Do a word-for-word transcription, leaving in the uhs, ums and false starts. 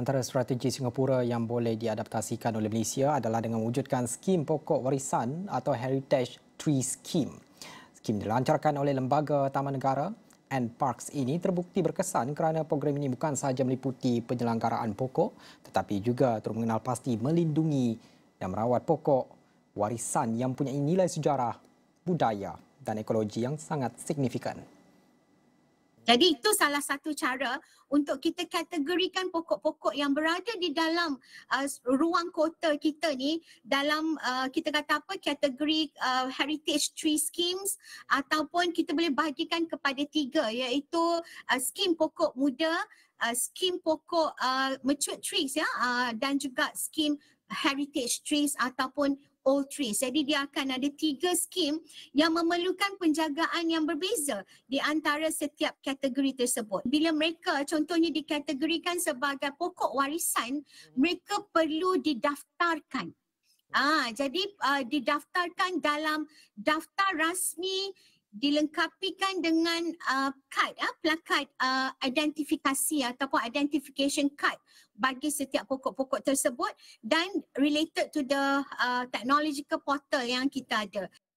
Antara strategi Singapura yang boleh diadaptasikan oleh Malaysia adalah dengan mewujudkan skim pokok warisan atau Heritage Tree Scheme. Skim dilancarkan oleh Lembaga Taman Negara and Parks ini terbukti berkesan kerana program ini bukan sahaja meliputi penyelenggaraan pokok tetapi juga turut mengenal pasti melindungi dan merawat pokok warisan yang punya nilai sejarah, budaya dan ekologi yang sangat signifikan. Jadi itu salah satu cara untuk kita kategorikan pokok-pokok yang berada di dalam uh, ruang kota kita ni dalam uh, kita kata apa kategori uh, Heritage Tree Schemes, ataupun kita boleh bahagikan kepada tiga, iaitu uh, skim pokok muda, uh, skim pokok uh, mature trees ya uh, dan juga skim Heritage Trees ataupun old trees. Jadi dia akan ada tiga skim yang memerlukan penjagaan yang berbeza di antara setiap kategori tersebut. Bila mereka contohnya dikategorikan sebagai pokok warisan, mereka perlu didaftarkan. Ah, jadi uh, didaftarkan dalam daftar rasmi, dilengkapikan dengan uh, kad, uh, plakat uh, identifikasi ataupun identification card bagi setiap pokok-pokok tersebut, dan related to the uh, technological portal yang kita ada.